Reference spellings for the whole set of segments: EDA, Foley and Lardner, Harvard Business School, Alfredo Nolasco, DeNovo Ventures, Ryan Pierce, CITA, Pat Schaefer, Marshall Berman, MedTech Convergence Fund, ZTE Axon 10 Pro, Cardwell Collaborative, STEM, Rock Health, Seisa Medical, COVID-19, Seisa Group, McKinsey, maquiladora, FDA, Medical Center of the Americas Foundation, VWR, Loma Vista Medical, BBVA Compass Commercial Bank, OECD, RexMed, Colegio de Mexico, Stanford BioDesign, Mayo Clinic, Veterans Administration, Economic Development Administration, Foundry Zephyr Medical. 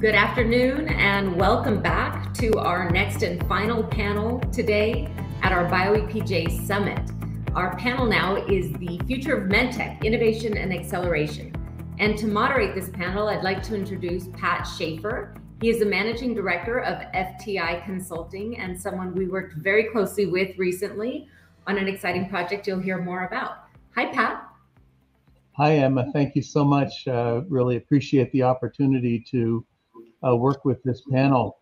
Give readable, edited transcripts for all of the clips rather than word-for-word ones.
Good afternoon and welcome back to our next and final panel today at our BioEPJ Summit. Our panel now is the future of MedTech, innovation and acceleration. And to moderate this panel, I'd like to introduce Pat Schaefer. He is the managing director of FTI Consulting and someone we worked very closely with recently on an exciting project you'll hear more about. Hi, Pat. Hi, Emma. Thank you so much. Really appreciate the opportunity to work with this panel.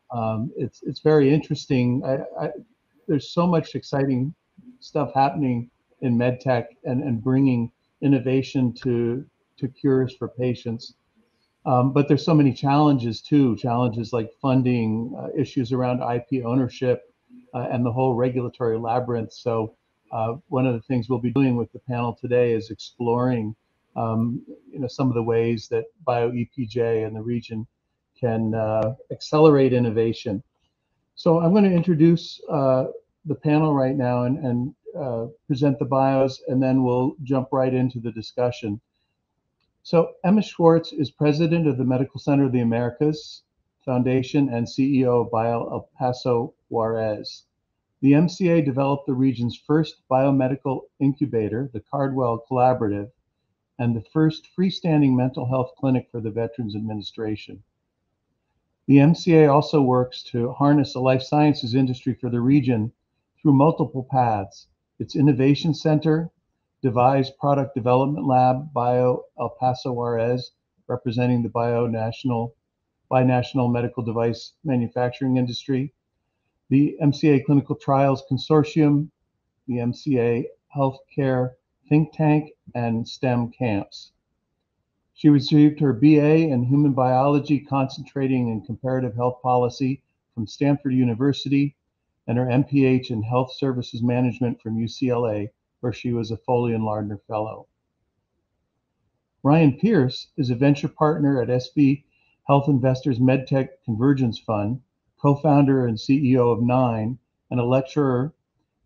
It's very interesting. There's so much exciting stuff happening in MedTech and bringing innovation to cures for patients. But there's so many challenges too, challenges like funding, issues around IP ownership, and the whole regulatory labyrinth. So one of the things we'll be doing with the panel today is exploring some of the ways that BioEPJ and the region can accelerate innovation. So I'm going to introduce the panel right now and present the bios, and then we'll jump right into the discussion. So Emma Schwartz is president of the Medical Center of the Americas Foundation and CEO of Bio El Paso Juarez. The MCA developed the region's first biomedical incubator, the Cardwell Collaborative, and the first freestanding mental health clinic for the Veterans Administration. The MCA also works to harness the life sciences industry for the region through multiple paths: its innovation center, device product development lab, Bio El Paso Juarez, representing the binational medical device manufacturing industry, the MCA Clinical Trials Consortium, the MCA Healthcare Think Tank, and STEM camps. She received her BA in Human Biology, concentrating in Comparative Health Policy from Stanford University, and her MPH in Health Services Management from UCLA, where she was a Foley and Lardner Fellow. Ryan Pierce is a venture partner at SV Health Investors MedTech Convergence Fund, co-founder and CEO of Nine, and a lecturer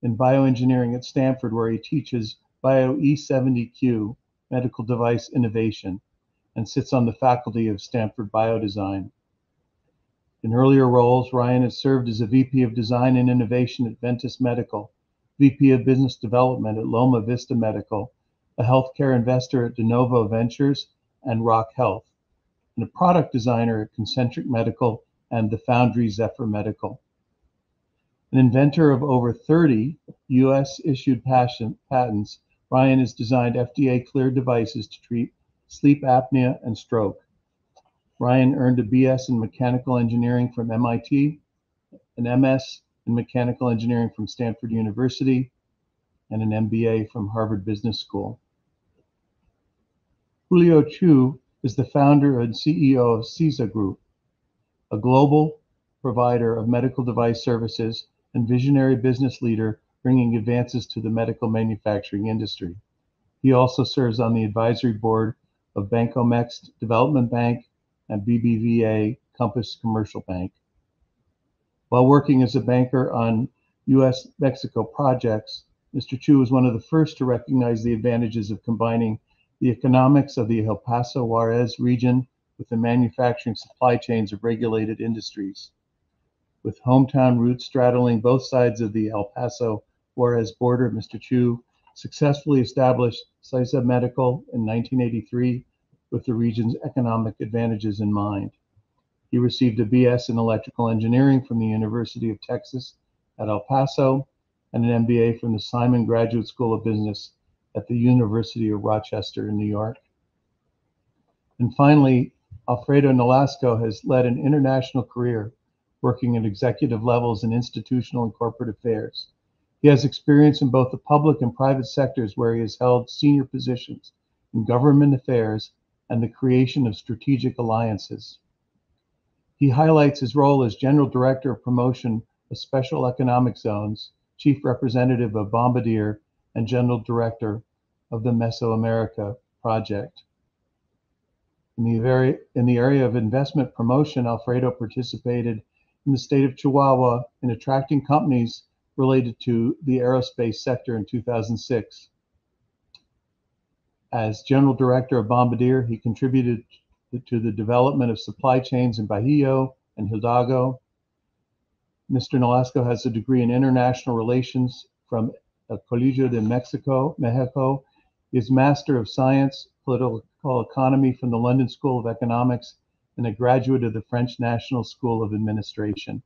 in bioengineering at Stanford, where he teaches BioE70Q, Medical Device Innovation, and sits on the faculty of Stanford BioDesign. In earlier roles, Ryan has served as a VP of Design and Innovation at Ventus Medical, VP of Business Development at Loma Vista Medical, a healthcare investor at DeNovo Ventures and Rock Health, and a product designer at Concentric Medical and the Foundry Zephyr Medical. An inventor of over 30 U.S.-issued patents, Ryan has designed FDA-cleared devices to treat sleep apnea and stroke. Ryan earned a BS in mechanical engineering from MIT, an MS in mechanical engineering from Stanford University, and an MBA from Harvard Business School. Julio Chiu is the founder and CEO of Seisa Group, a global provider of medical device services and visionary business leader bringing advances to the medical manufacturing industry. He also serves on the advisory board of Bancomext Development Bank and BBVA Compass Commercial Bank. While working as a banker on U.S.-Mexico projects, Mr. Chiu was one of the first to recognize the advantages of combining the economics of the El Paso Juarez region with the manufacturing supply chains of regulated industries. With hometown roots straddling both sides of the El Paso Juarez border, Mr. Chiu successfully established Seisa Medical in 1983 with the region's economic advantages in mind. He received a BS in electrical engineering from the University of Texas at El Paso and an MBA from the Simon Graduate School of Business at the University of Rochester in New York. And finally, Alfredo Nolasco has led an international career working at executive levels in institutional and corporate affairs. He has experience in both the public and private sectors, where he has held senior positions in government affairs and the creation of strategic alliances. He highlights his role as General Director of Promotion of Special Economic Zones, Chief Representative of Bombardier, and General Director of the Mesoamerica Project. In the area of investment promotion, Alfredo participated in the state of Chihuahua in attracting companies related to the aerospace sector in 2006. As General Director of Bombardier, he contributed to the development of supply chains in Bajío and Hidalgo. Mr. Nolasco has a degree in international relations from Colegio de Mexico, is Master of Science, Political Economy from the London School of Economics, and a graduate of the French National School of Administration.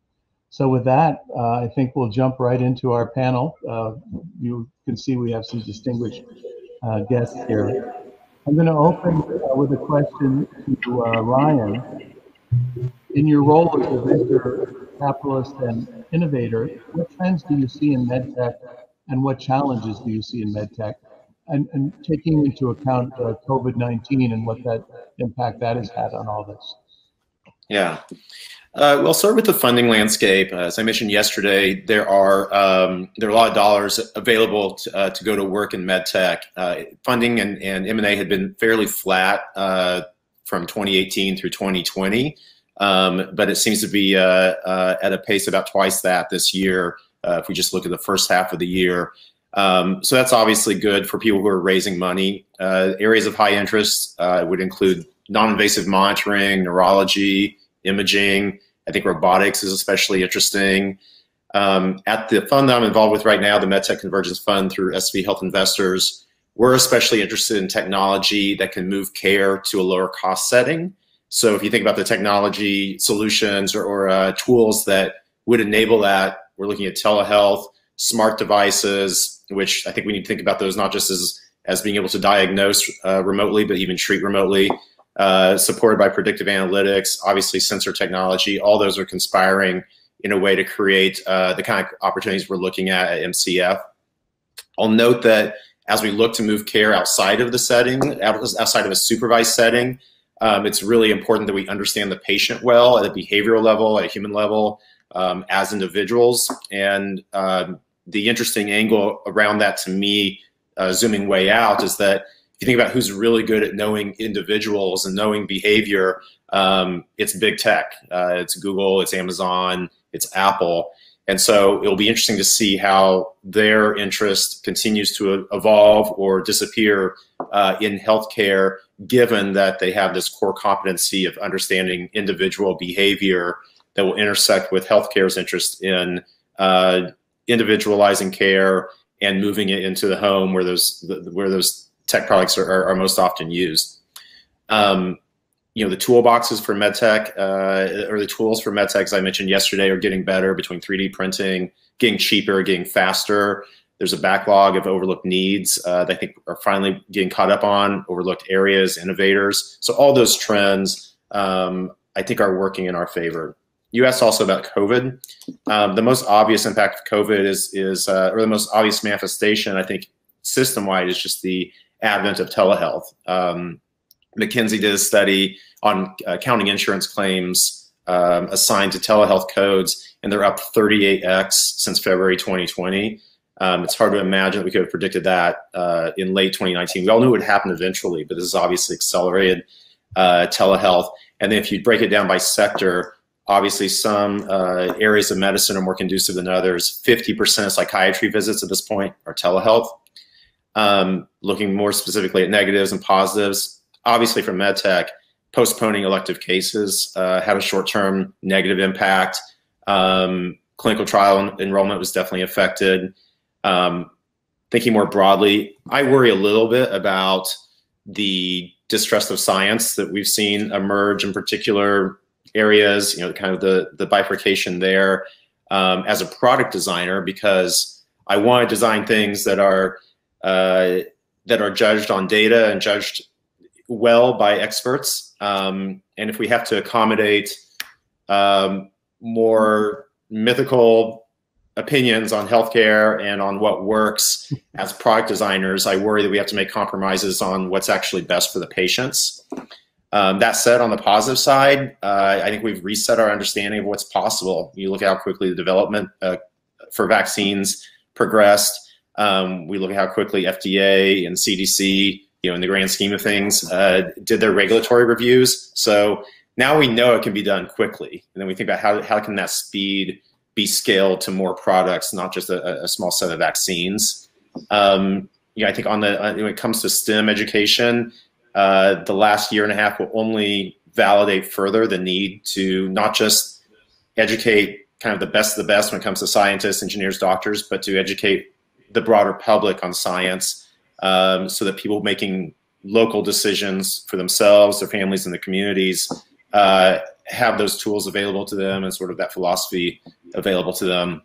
So with that, I think we'll jump right into our panel. You can see we have some distinguished guests here. I'm going to open with a question to Ryan. In your role as a venture capitalist and innovator, what trends do you see in MedTech, and what challenges do you see in MedTech? And taking into account COVID-19 and what that impact that has had on all this. Yeah. We'll start with the funding landscape. As I mentioned yesterday, there are a lot of dollars available to go to work in MedTech. Funding and M&A had been fairly flat from 2018 through 2020, but it seems to be at a pace about twice that this year, if we just look at the first half of the year. So that's obviously good for people who are raising money. Areas of high interest would include non-invasive monitoring, neurology, imaging. I think robotics is especially interesting. At the fund that I'm involved with right now, the MedTech Convergence Fund through SV Health Investors, we're especially interested in technology that can move care to a lower cost setting. So if you think about the technology solutions or tools that would enable that, we're looking at telehealth, smart devices, which I think we need to think about those not just as being able to diagnose remotely, but even treat remotely. Supported by predictive analytics, obviously sensor technology, all those are conspiring in a way to create the kind of opportunities we're looking at MCF. I'll note that as we look to move care outside of the setting, outside of a supervised setting, it's really important that we understand the patient well at a behavioral level, at a human level, as individuals. And the interesting angle around that to me, zooming way out, is that if you think about who's really good at knowing individuals and knowing behavior, it's big tech. It's Google, it's Amazon, it's Apple. And so it'll be interesting to see how their interest continues to evolve or disappear in healthcare, given that they have this core competency of understanding individual behavior that will intersect with healthcare's interest in individualizing care and moving it into the home where those tech products are most often used. You know, the toolboxes for MedTech, or the tools for MedTech, as I mentioned yesterday, are getting better between 3D printing, getting cheaper, getting faster. There's a backlog of overlooked needs that I think are finally getting caught up on, overlooked areas, innovators. So all those trends, I think, are working in our favor. You asked also about COVID. The most obvious impact of COVID or the most obvious manifestation, I think, system-wide, is just the advent of telehealth. McKinsey did a study on counting insurance claims assigned to telehealth codes, and they're up 38x since February 2020. It's hard to imagine that we could have predicted that in late 2019. We all knew it would happen eventually, but this is obviously accelerated telehealth. And then if you break it down by sector, obviously some areas of medicine are more conducive than others. 50% of psychiatry visits at this point are telehealth. Looking more specifically at negatives and positives, obviously for MedTech, postponing elective cases had a short-term negative impact. Clinical trial enrollment was definitely affected. Thinking more broadly, I worry a little bit about the distrust of science that we've seen emerge in particular areas, you know, kind of the bifurcation there as a product designer, because I want to design things that are judged on data and judged well by experts. And if we have to accommodate more mythical opinions on healthcare and on what works as product designers, I worry that we have to make compromises on what's actually best for the patients. That said, on the positive side, I think we've reset our understanding of what's possible. You look at how quickly the development for vaccines progressed. We look at how quickly FDA and CDC, you know, in the grand scheme of things, did their regulatory reviews. So now we know it can be done quickly. And then we think about how can that speed be scaled to more products, not just a small set of vaccines. You know, I think when it comes to STEM education, the last year and a half will only validate further the need to not just educate kind of the best of the best when it comes to scientists, engineers, doctors, but to educate the broader public on science so that people making local decisions for themselves, their families, and their communities have those tools available to them and sort of that philosophy available to them.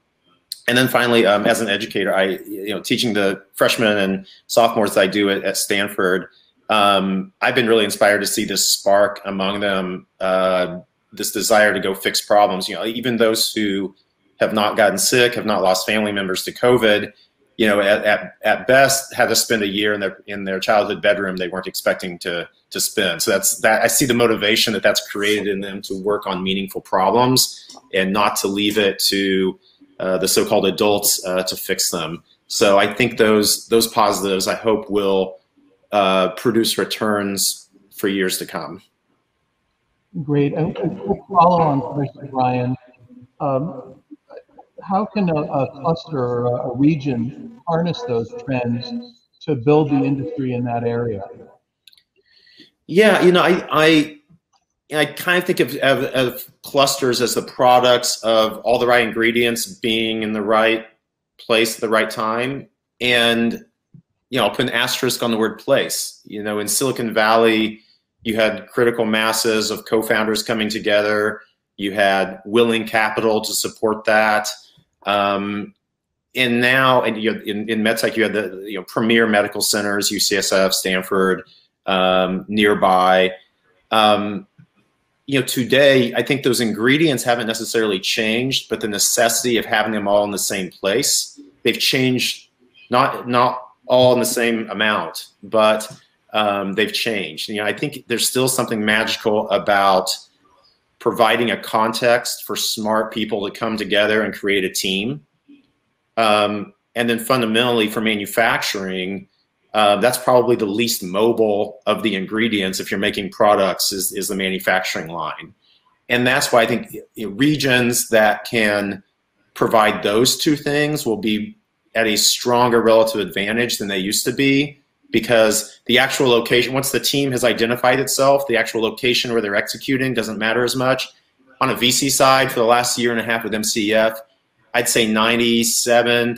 And then finally, as an educator, teaching the freshmen and sophomores that I do at Stanford, I've been really inspired to see this spark among them, this desire to go fix problems. You know, even those who have not gotten sick, have not lost family members to COVID, you know, at best had to spend a year in their childhood bedroom they weren't expecting to spend. So I see the motivation that's created in them to work on meaningful problems and not to leave it to the so-called adults to fix them. So I think those positives, I hope, will produce returns for years to come. Great. And follow-on question, Ryan. How can a cluster or a region harness those trends to build the industry in that area? Yeah, you know, I kind of think of clusters as the products of all the right ingredients being in the right place at the right time. And, you know, I'll put an asterisk on the word place. You know, in Silicon Valley, you had critical masses of co-founders coming together. You had willing capital to support that. And now, in MedTech, you had the premier medical centers, UCSF, Stanford, nearby. You know, today, I think those ingredients haven't necessarily changed, but the necessity of having them all in the same place, they've changed, not all in the same amount, but they've changed. You know, I think there's still something magical about providing a context for smart people to come together and create a team. And then fundamentally for manufacturing, that's probably the least mobile of the ingredients if you're making products is the manufacturing line. And that's why I think regions that can provide those two things will be at a stronger relative advantage than they used to be, because the actual location, once the team has identified itself, the actual location where they're executing doesn't matter as much. On a VC side, for the last year and a half with MCF, I'd say 97%,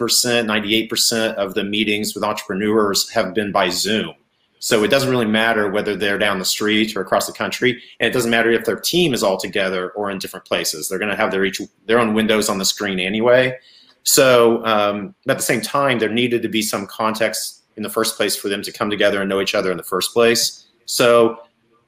98% of the meetings with entrepreneurs have been by Zoom. So it doesn't really matter whether they're down the street or across the country. And it doesn't matter if their team is all together or in different places. They're going to have their own windows on the screen anyway. So at the same time, there needed to be some context in the first place for them to come together and know each other in the first place. So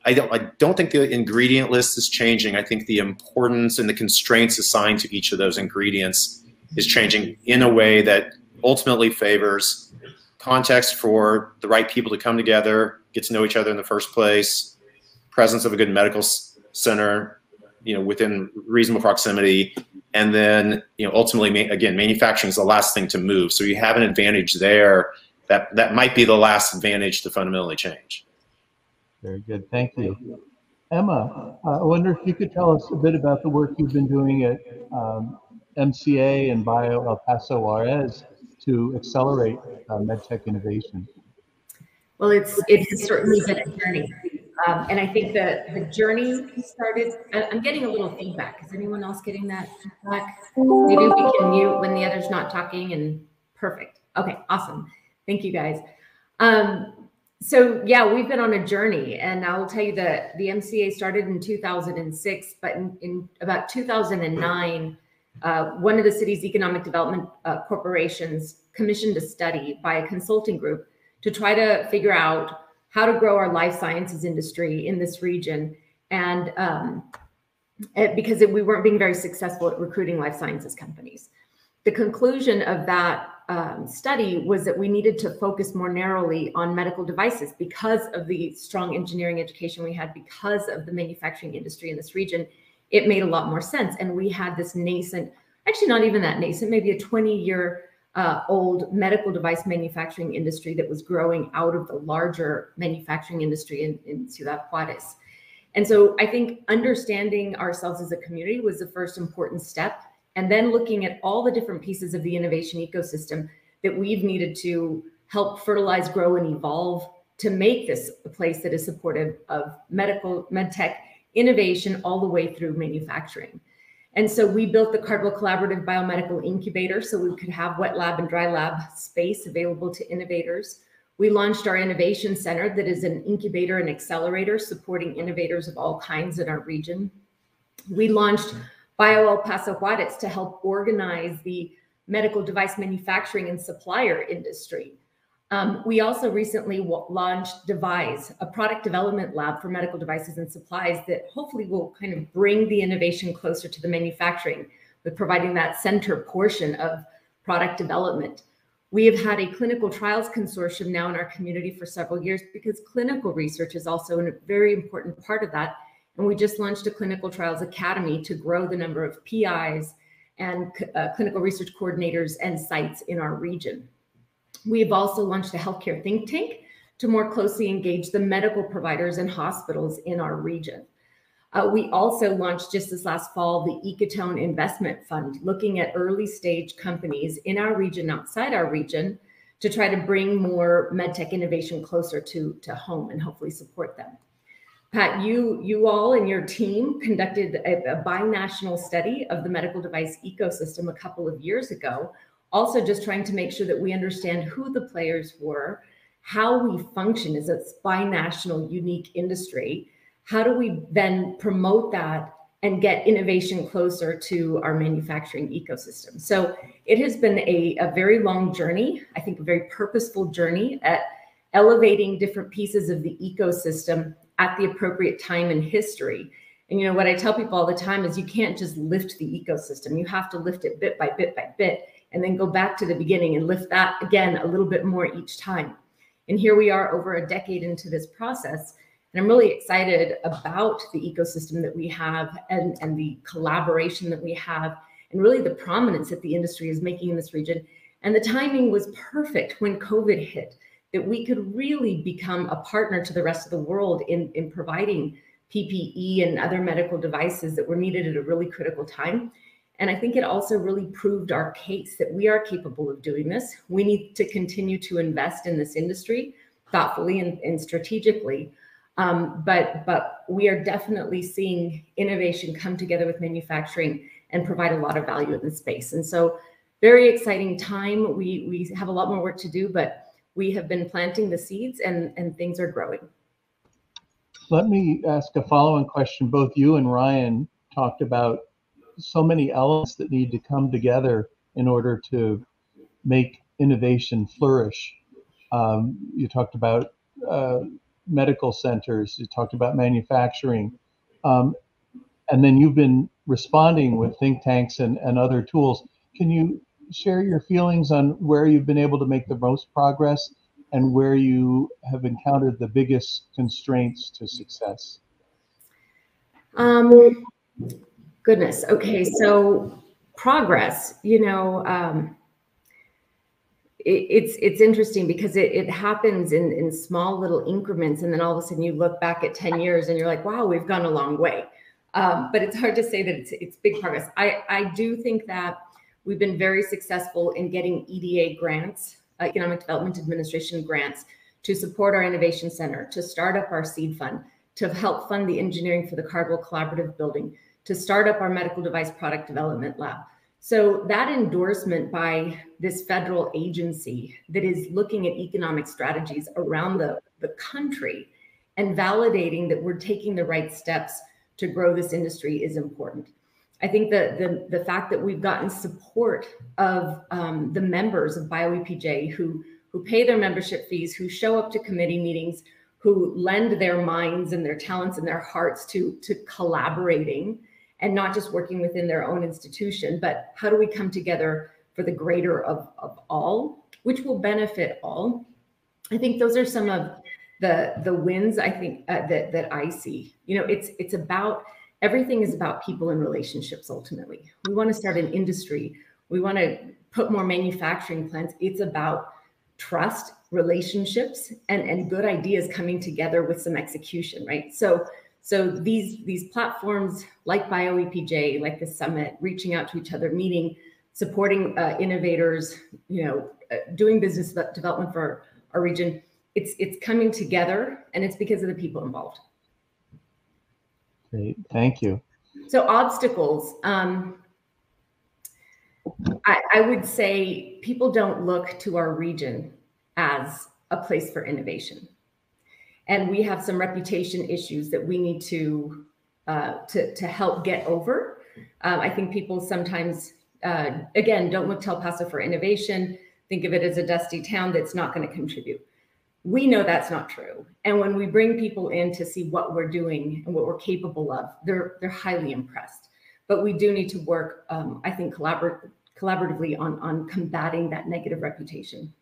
I don't think the ingredient list is changing. I think the importance and the constraints assigned to each of those ingredients is changing in a way that ultimately favors context for the right people to come together, get to know each other in the first place, presence of a good medical center, you know, within reasonable proximity, and then, you know, ultimately, again, manufacturing is the last thing to move. So you have an advantage there that might be the last advantage to fundamentally change. Very good, thank you. Emma, I wonder if you could tell us a bit about the work you've been doing at MCA and Bio El Paso Juarez to accelerate MedTech innovation. Well, it has certainly been a journey. And I think that the journey started, I'm getting a little feedback. Is anyone else getting that feedback? Maybe we can mute when the other's not talking, and perfect. Okay, awesome. Thank you guys. So yeah, we've been on a journey, and I will tell you that the MCA started in 2006, but in about 2009, one of the city's economic development corporations commissioned a study by a consulting group to try to figure out how to grow our life sciences industry in this region. And because we weren't being very successful at recruiting life sciences companies. The conclusion of that study was that we needed to focus more narrowly on medical devices because of the strong engineering education we had, because of the manufacturing industry in this region. It made a lot more sense. And we had this nascent, actually not even that nascent, maybe a 20-year old medical device manufacturing industry that was growing out of the larger manufacturing industry in Ciudad Juarez. And so I think understanding ourselves as a community was the first important step. And then looking at all the different pieces of the innovation ecosystem that we've needed to help fertilize, grow, and evolve to make this a place that is supportive of medical, med tech, innovation all the way through manufacturing. And so we built the Cardwell Collaborative Biomedical Incubator so we could have wet lab and dry lab space available to innovators. We launched our Innovation Center that is an incubator and accelerator supporting innovators of all kinds in our region. We launched Bio El Paso Juarez to help organize the medical device manufacturing and supplier industry. We also recently launched Devise, a product development lab for medical devices and supplies that hopefully will kind of bring the innovation closer to the manufacturing with providing that center portion of product development. We have had a clinical trials consortium now in our community for several years because clinical research is also a very important part of that. And we just launched a clinical trials academy to grow the number of PIs and clinical research coordinators and sites in our region. We've also launched a healthcare think tank to more closely engage the medical providers and hospitals in our region. We also launched just this last fall, the Ecotone Investment Fund, looking at early stage companies in our region, outside our region, to try to bring more medtech innovation closer to home and hopefully support them. Pat, you all and your team conducted a binational study of the medical device ecosystem a couple of years ago, also just trying to make sure that we understand who the players were, how we function as a binational unique industry, how do we then promote that and get innovation closer to our manufacturing ecosystem. So it has been a very long journey, I think a very purposeful journey at elevating different pieces of the ecosystem at the appropriate time in history. And you know what I tell people all the time is you can't just lift the ecosystem. You have to lift it bit by bit by bit and then go back to the beginning and lift that again a little bit more each time. And here we are over a decade into this process. And I'm really excited about the ecosystem that we have and the collaboration that we have and really the prominence that the industry is making in this region. And the timing was perfect when COVID hit, that we could really become a partner to the rest of the world in providing PPE and other medical devices that were needed at a really critical time. And I think it also really proved our case that we are capable of doing this. We need to continue to invest in this industry thoughtfully and strategically. But we are definitely seeing innovation come together with manufacturing and provide a lot of value in this space. And so very exciting time. We have a lot more work to do, but we have been planting the seeds and things are growing. Let me ask a follow-on question. Both you and Ryan talked about so many elements that need to come together in order to make innovation flourish. You talked about medical centers, you talked about manufacturing, and then you've been responding with think tanks and other tools. Can you share your feelings on where you've been able to make the most progress and where you have encountered the biggest constraints to success? Goodness. Okay. So progress, you know, it's interesting because it happens in small little increments. And then all of a sudden you look back at 10 years and you're like, wow, we've gone a long way. But it's hard to say that it's big progress. I do think that we've been very successful in getting EDA grants, Economic Development Administration grants, to support our innovation center, to start up our seed fund, to help fund the engineering for the Cardwell Collaborative building, to start up our medical device product development lab. So that endorsement by this federal agency that is looking at economic strategies around the country and validating that we're taking the right steps to grow this industry is important. I think that the fact that we've gotten support of the members of BioEPJ who pay their membership fees, who show up to committee meetings, who lend their minds and their talents and their hearts to collaborating and not just working within their own institution, but how do we come together for the greater of all, which will benefit all. I think those are some of the wins I think that I see. You know, it's about, everything is about people and relationships ultimately. We want to start an industry. We want to put more manufacturing plants. It's about trust, relationships, and good ideas coming together with some execution, right? So these platforms like BioEPJ, like the summit, reaching out to each other, meeting, supporting innovators, you know, doing business development for our region, it's coming together, and it's because of the people involved. Great, thank you. So obstacles. I would say people don't look to our region as a place for innovation. And we have some reputation issues that we need to help get over. I think people sometimes, again, don't look to El Paso for innovation. Think of it as a dusty town that's not going to contribute. We know that's not true. And when we bring people in to see what we're doing and what we're capable of, they're highly impressed. But we do need to work, I think, collaboratively on combating that negative reputation.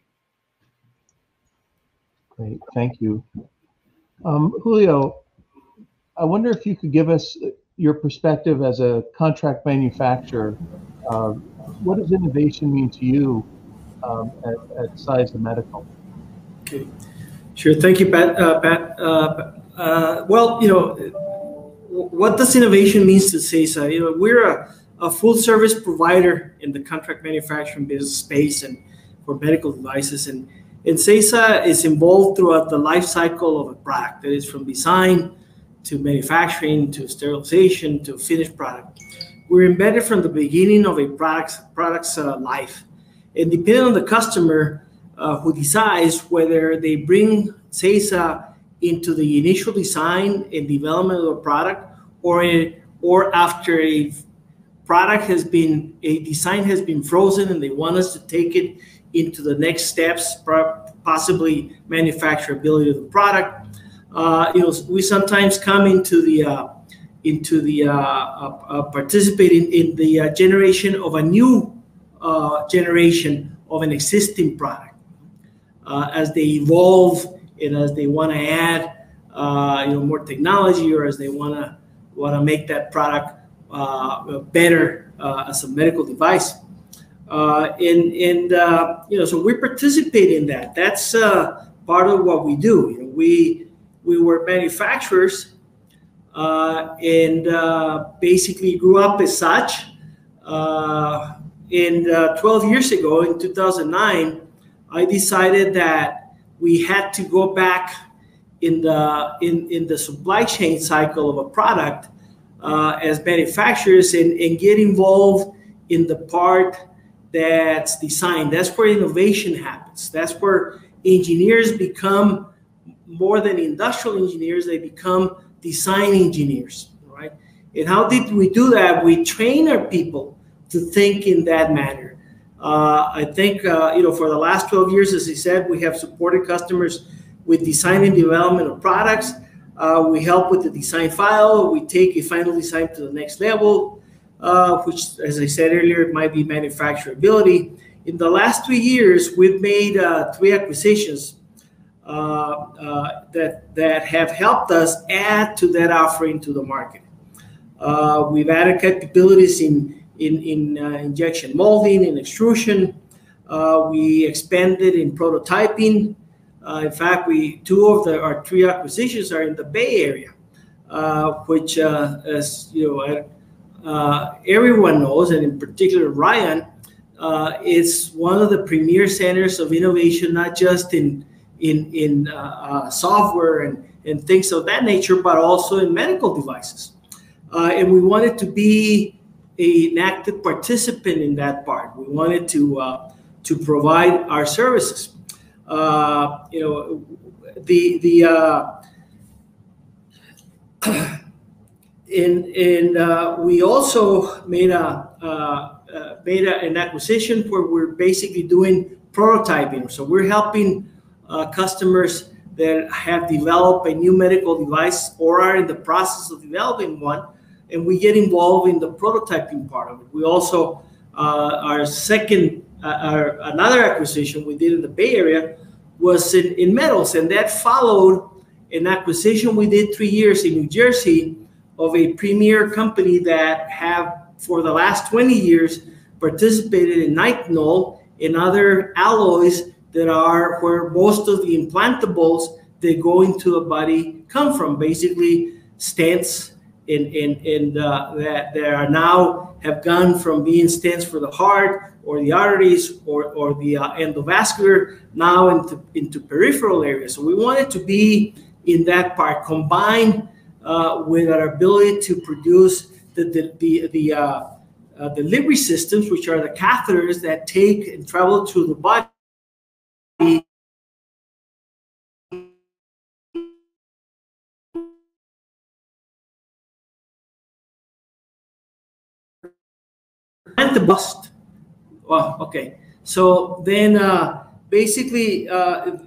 Great, thank you. Julio, I wonder if you could give us your perspective as a contract manufacturer. What does innovation mean to you at Seisa Medical? Okay. Sure, thank you, Pat. Well, you know, what does innovation mean to Seisa? You know, we're a full service provider in the contract manufacturing business space and for medical devices. And Seisa is involved throughout the life cycle of a product, that is from design to manufacturing to sterilization to finished product. We're embedded from the beginning of a product's life. And depending on the customer who decides whether they bring Seisa into the initial design and development of a product or after a product has been, a design has been frozen and they want us to take it into the next steps, possibly manufacturability of the product. You know, we sometimes come participating in the generation of a new generation of an existing product as they evolve and as they want to add, you know, more technology or as they want to make that product better as a medical device. You know, so we participate in that. That's part of what we do. You know, we were manufacturers and basically grew up as such. And 12 years ago, in 2009, I decided that we had to go back in the supply chain cycle of a product as manufacturers and get involved in the part that's designed. That's where innovation happens. That's where engineers become more than industrial engineers, they become design engineers, right? And how did we do that? We train our people to think in that manner. I think, you know, for the last 12 years, as I said, we have supported customers with design and development of products. We help with the design file. We take a final design to the next level. Which, as I said earlier, it might be manufacturability. In the last 3 years, we've made 3 acquisitions that have helped us add to that offering to the market. We've added capabilities in injection molding and extrusion. We expanded in prototyping. In fact, our 3 acquisitions are in the Bay Area, which, as you know, everyone knows, and in particular Ryan, is one of the premier centers of innovation, not just in software and things of that nature, but also in medical devices. And we wanted to be an active participant in that part. We wanted to provide our services. You know, And we also made an acquisition where we're basically doing prototyping. So we're helping customers that have developed a new medical device or are in the process of developing one, and we get involved in the prototyping part of it. We also, another acquisition we did in the Bay Area was in metals, and that followed an acquisition we did 3 years in New Jersey of a premier company that have, for the last 20 years, participated in nitinol and other alloys that are where most of the implantables that go into the body come from, basically stents that are now have gone from being stents for the heart or the arteries or the endovascular now into peripheral areas. So we wanted to be in that part, combined with our ability to produce the delivery systems, which are the catheters that take and travel through the body. And the bust. Well, okay. So then, basically,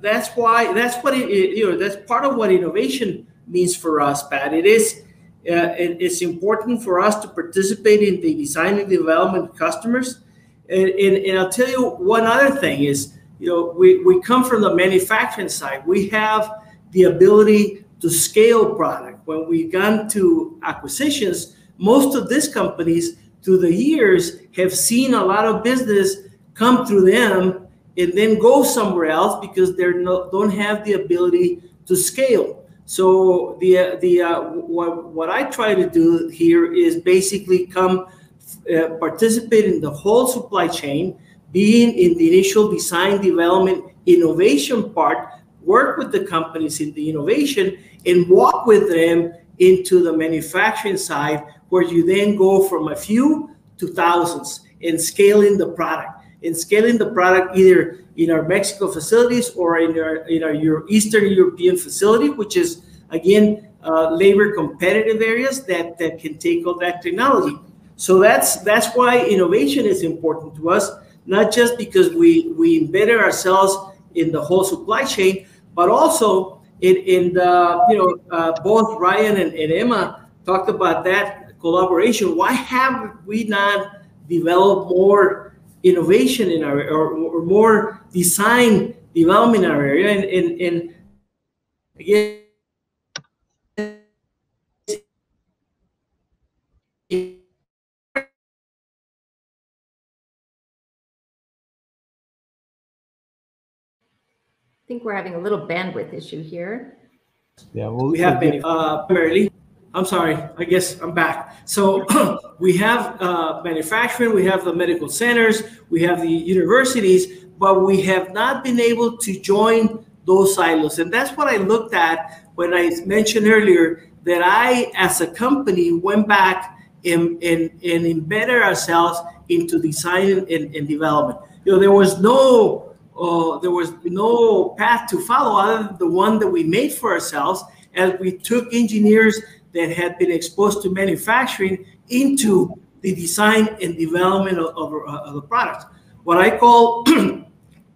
that's why. That's what it, you know. That's part of what innovation means for us, Pat. It is. It's important for us to participate in the design and development of customers. And I'll tell you one other thing is, you know, we come from the manufacturing side. We have the ability to scale product. When we gone to acquisitions, most of these companies through the years have seen a lot of business come through them and then go somewhere else because they don't have the ability to scale. So what I try to do here is basically come participate in the whole supply chain, being in the initial design, development, innovation part, work with the companies in the innovation, and walk with them into the manufacturing side, where you then go from a few to thousands and scaling the product. And scaling the product either in our Mexico facilities or in our Eastern European facility, which is, again, labor competitive areas that can take all that technology. So that's why innovation is important to us, not just because we embedded ourselves in the whole supply chain, but also both Ryan and Emma talked about that collaboration. Why have we not developed more innovation in our or more design development in our area, and again, I think we're having a little bandwidth issue here. Yeah, we have been barely. I'm sorry, I guess I'm back. So we have manufacturing, we have the medical centers, we have the universities, but we have not been able to join those silos. And that's what I looked at when I mentioned earlier that I, as a company, went back and embedded ourselves into design and development. You know, there was no path to follow other than the one that we made for ourselves, as we took engineers that had been exposed to manufacturing into the design and development of the product. What I call,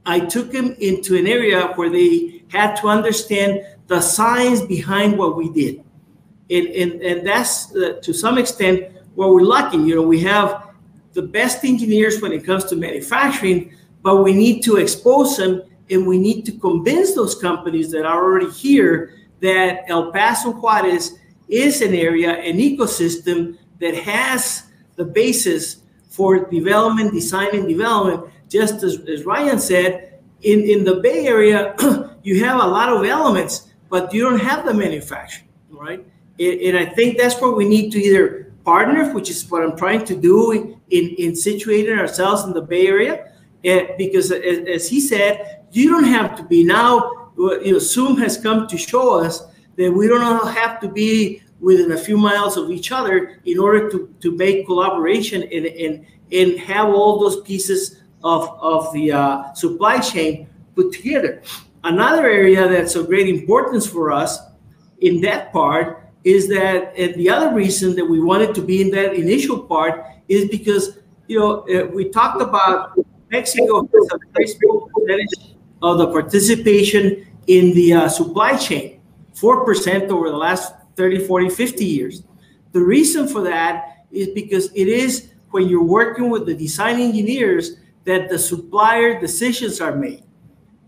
I took them into an area where they had to understand the science behind what we did. And that's, to some extent, where we're lucky. You know, we have the best engineers when it comes to manufacturing, but we need to expose them, and we need to convince those companies that are already here that El Paso Juarez is an area, an ecosystem that has the basis for development, design and development. Just as Ryan said, in the Bay Area, you have a lot of elements, but you don't have the manufacturing, right? And I think that's where we need to either partner, which is what I'm trying to do in situating ourselves in the Bay Area, because as he said, you don't have to be now, you know, Zoom has come to show us that we don't have to be within a few miles of each other in order to make collaboration and have all those pieces of the supply chain put together. Another area that's of great importance for us in that part is that, and the other reason that we wanted to be in that initial part is because, you know, we talked about Mexico has a very small percentage of the participation in the supply chain. 4% over the last 30, 40, 50 years. The reason for that is because it is when you're working with the design engineers that the supplier decisions are made.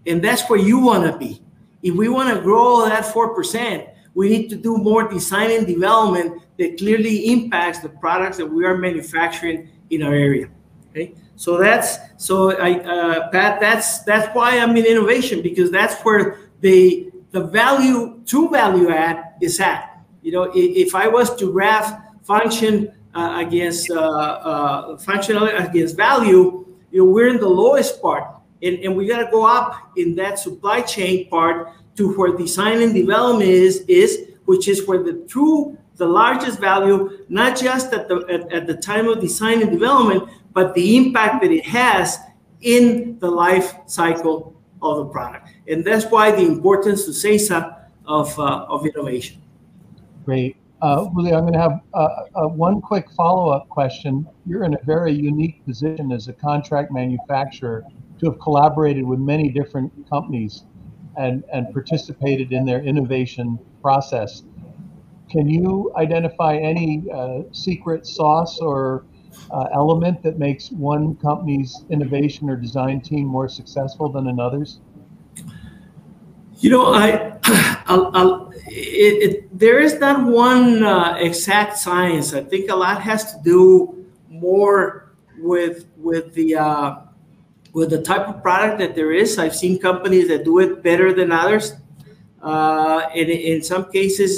And that's where you want to be. If we want to grow that 4%, we need to do more design and development that clearly impacts the products that we are manufacturing in our area. Okay, so Pat, that's why I'm in innovation, because that's where the value, true value add is at. You know, if I was to graph function functional against value, you know, we're in the lowest part, and we got to go up in that supply chain part to where design and development is, which is where the largest value, not just at the time of design and development, but the impact that it has in the life cycle of the product. And that's why the importance to Seisa of innovation. Great. Julio, I'm going to have one quick follow-up question. You're in a very unique position as a contract manufacturer to have collaborated with many different companies and participated in their innovation process. Can you identify any secret sauce or element that makes one company's innovation or design team more successful than another's? You know, there is not one exact science. I think a lot has to do more with the type of product that there is. I've seen companies that do it better than others. And in some cases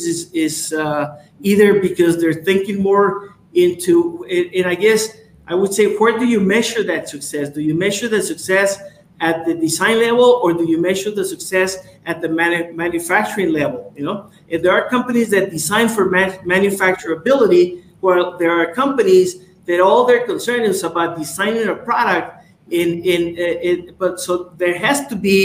is either because they're thinking more into it, and I guess I would say, where do you measure that success? Do you measure the success at the design level, or do you measure the success at the manufacturing level? You know, and there are companies that design for manufacturability, while there are companies that all their concern is about designing a product but so there has to be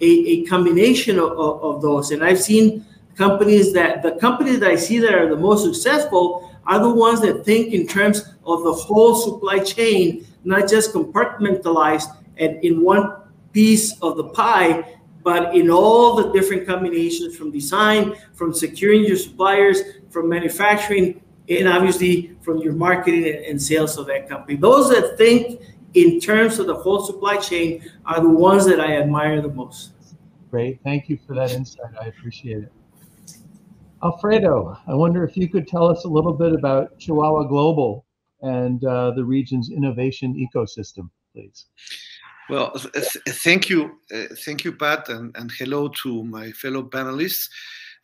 a combination of those. And I've seen companies that, the companies that I see that are the most successful are the ones that think in terms of the whole supply chain, not just compartmentalized and in one piece of the pie, but in all the different combinations, from design, from securing your suppliers, from manufacturing, and obviously from your marketing and sales of that company. Those that think in terms of the whole supply chain are the ones that I admire the most. Great, thank you for that insight. I appreciate it. Alfredo, I wonder if you could tell us a little bit about Chihuahua Global and the region's innovation ecosystem, please. Well, thank you, Pat, and hello to my fellow panelists.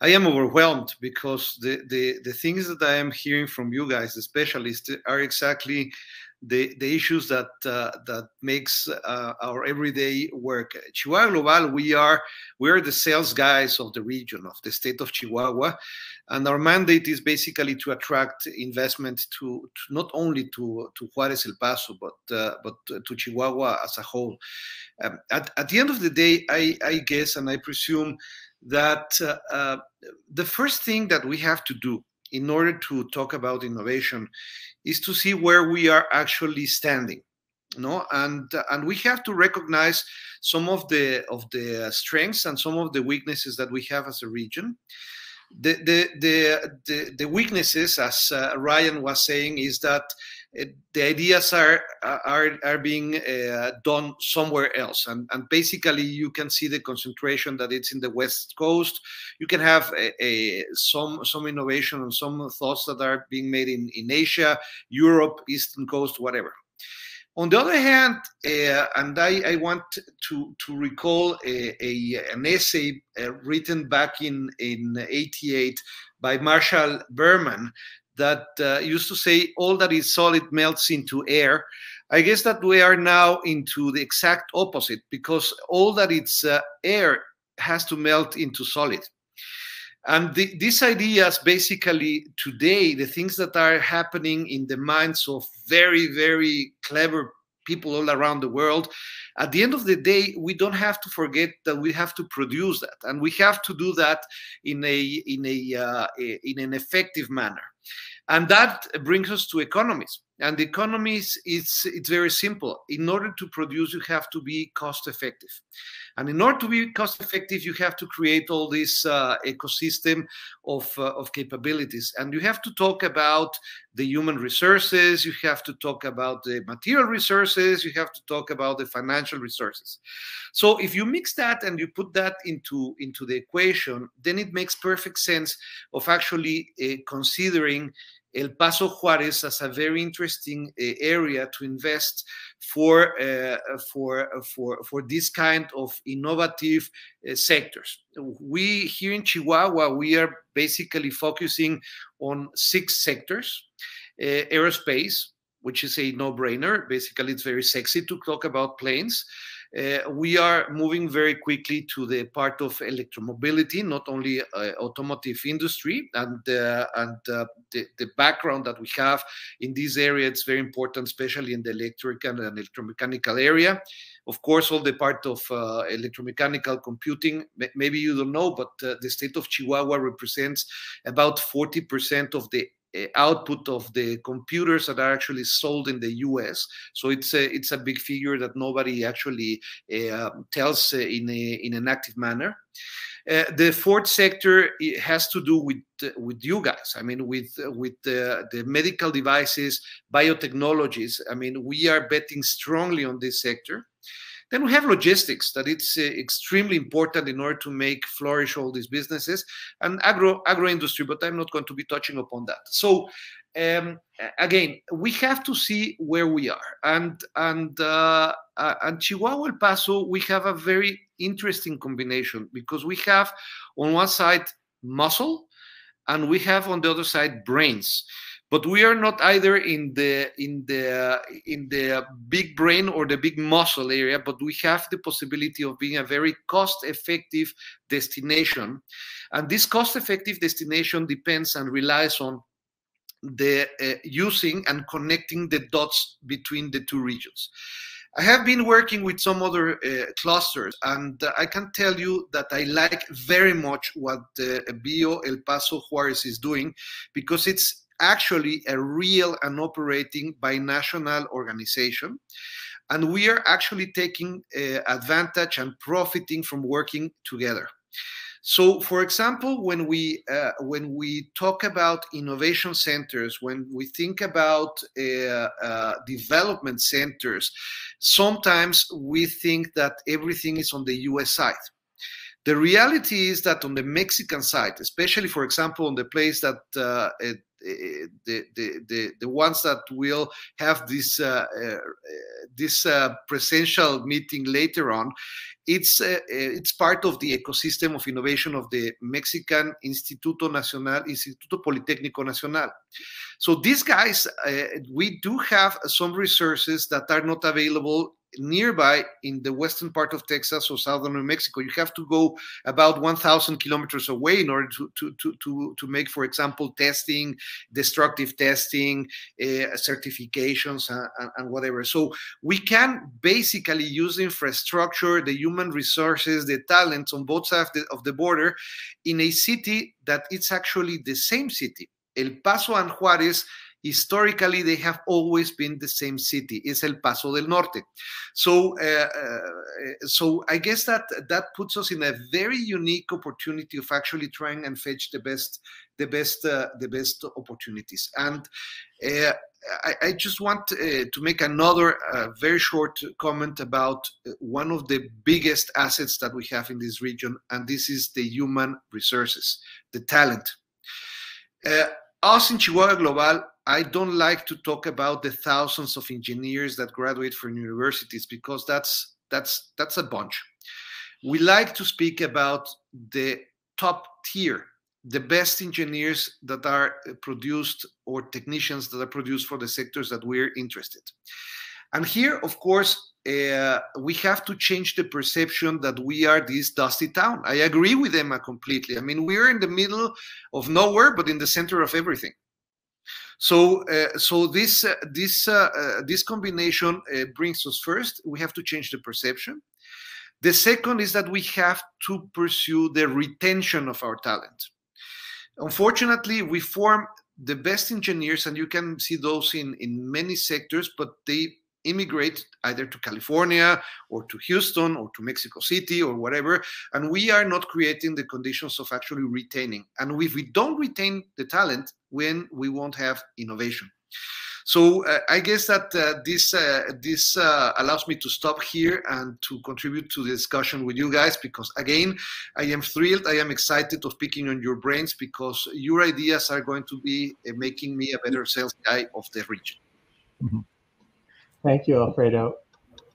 I am overwhelmed because the things that I am hearing from you guys, the specialists, are exactly the issues that that makes our everyday work. Chihuahua Global, we are the sales guys of the region, of the state of Chihuahua, and our mandate is basically to attract investment to not only to Juarez El Paso, but to Chihuahua as a whole. At the end of the day, I guess and I presume that the first thing that we have to do in order to talk about innovation is to see where we are actually standing, no? And we have to recognize some of the strengths and some of the weaknesses that we have as a region. The weaknesses, as Ryan was saying, is that the ideas are being done somewhere else, and basically you can see the concentration that it's in the West Coast. You can have some innovation and some thoughts that are being made in Asia, Europe, Eastern Coast, whatever. On the other hand, and I want to recall an essay written back in 1988 by Marshall Berman that used to say, all that is solid melts into air. I guess that we are now into the exact opposite, because all that is air has to melt into solid. And these ideas, basically today, the things that are happening in the minds of very, very clever people all around the world, at the end of the day, we don't have to forget that we have to produce that, and we have to do that in an effective manner. And that brings us to economies. And the economies, it's very simple. In order to produce, you have to be cost effective. And in order to be cost effective, you have to create all this ecosystem of capabilities. And you have to talk about the human resources, you have to talk about the material resources, you have to talk about the financial resources. So if you mix that and you put that into the equation, then it makes perfect sense of actually considering El Paso Juarez as a very interesting area to invest for this kind of innovative sectors. We here in Chihuahua, we are basically focusing on 6 sectors: aerospace, which is a no-brainer. Basically, it's very sexy to talk about planes. We are moving very quickly to the part of electromobility, not only automotive industry, and the background that we have in this area. It's very important, especially in the electrical and electromechanical area. Of course, all the part of electromechanical computing, maybe you don't know, but the state of Chihuahua represents about 40% of the output of the computers that are actually sold in the U.S. So it's a big figure that nobody actually tells in an active manner. The fourth sector has to do with you guys. I mean, with the medical devices, biotechnologies. I mean, we are betting strongly on this sector. Then we have logistics, that it's extremely important in order to make flourish all these businesses, and agro industry, but I'm not going to be touching upon that. So again, we have to see where we are, and Chihuahua El Paso, we have a very interesting combination, because we have on one side muscle, and we have on the other side brains. But we are not either in the big brain or the big muscle area, but we have the possibility of being a very cost-effective destination. And this cost-effective destination depends and relies on the using and connecting the dots between the two regions. I have been working with some other clusters, and I can tell you that I like very much what Bio El Paso Juarez is doing, because it's actually a real and operating binational organization. And we are actually taking advantage and profiting from working together. So, for example, when we talk about innovation centers, when we think about development centers, sometimes we think that everything is on the US side. The reality is that on the Mexican side, especially, for example, on the place that the ones that will have this presential meeting later on, it's part of the ecosystem of innovation of the Mexican Instituto Politécnico Nacional. So these guys, we do have some resources that are not available nearby in the western part of Texas or southern New Mexico. You have to go about 1,000 kilometers away in order to make, for example, testing, destructive testing, certifications, and whatever. So we can basically use the infrastructure, the human resources, the talents on both sides of the border in a city that it's actually the same city. El Paso and Juarez, historically, they have always been the same city. It's El Paso del Norte. So, so I guess that puts us in a very unique opportunity of actually trying and fetch the best opportunities. And I just want to make another very short comment about one of the biggest assets that we have in this region, and this is the human resources, the talent. Us in Chihuahua Global, I don't like to talk about the thousands of engineers that graduate from universities, because that's a bunch. We like to speak about the top tier, the best engineers that are produced, or technicians that are produced for the sectors that we're interested. And here, of course, we have to change the perception that we are this dusty town. I agree with Emma completely. I mean, we're in the middle of nowhere, but in the center of everything. So, this combination brings us, first, we have to change the perception. The second is that we have to pursue the retention of our talent. Unfortunately, we form the best engineers, and you can see those in many sectors, but they immigrate either to California or to Houston or to Mexico City or whatever, and we are not creating the conditions of actually retaining. And if we don't retain the talent, when we won't have innovation. So I guess that this allows me to stop here and to contribute to the discussion with you guys, because again, I am thrilled, I am excited of picking on your brains, because your ideas are going to be making me a better sales guy of the region. Mm-hmm. Thank you, Alfredo.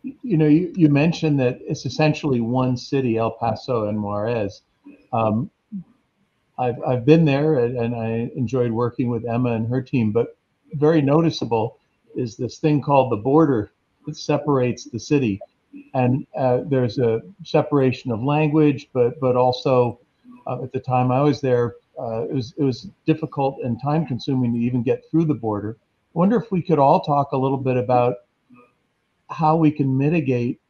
You know, you mentioned that it's essentially one city, El Paso and Juarez. I've been there, and I enjoyed working with Emma and her team, but very noticeable is this thing called the border that separates the city. And there's a separation of language, but also at the time I was there, it was difficult and time consuming to even get through the border. I wonder if we could all talk a little bit about how we can mitigate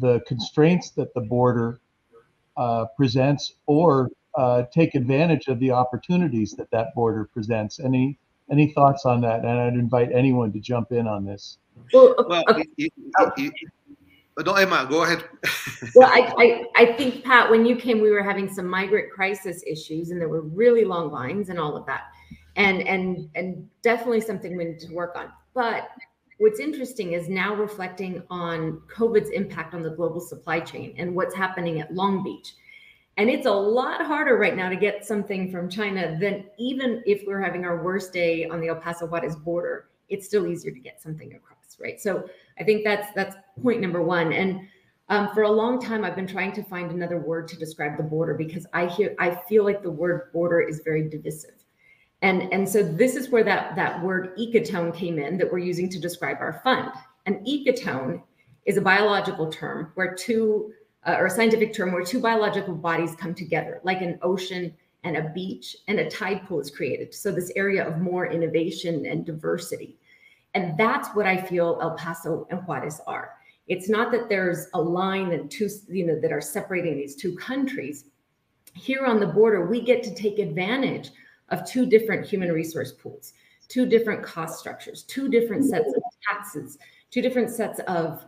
the constraints that the border presents, or take advantage of the opportunities that that border presents. Any thoughts on that? And I'd invite anyone to jump in on this. Well, no, Emma, go ahead. Well, I think, Pat, when you came, we were having some migrant crisis issues, and there were really long lines and all of that, and definitely something we need to work on. But what's interesting is now reflecting on COVID's impact on the global supply chain and what's happening at Long Beach. And it's a lot harder right now to get something from China than even if we're having our worst day on the El Paso Juarez border, it's still easier to get something across, right? So I think that's point number one. And for a long time, I've been trying to find another word to describe the border, because I feel like the word border is very divisive. And so this is where that word ecotone came in that we're using to describe our fund. An ecotone is a biological term where or a scientific term where two biological bodies come together, like an ocean and a beach, and a tide pool is created. So this area of more innovation and diversity. And that's what I feel El Paso and Juarez are. It's not that there's a line and two, that are separating these two countries. Here on the border, we get to take advantage of two different human resource pools, two different cost structures, two different sets of taxes, two different sets of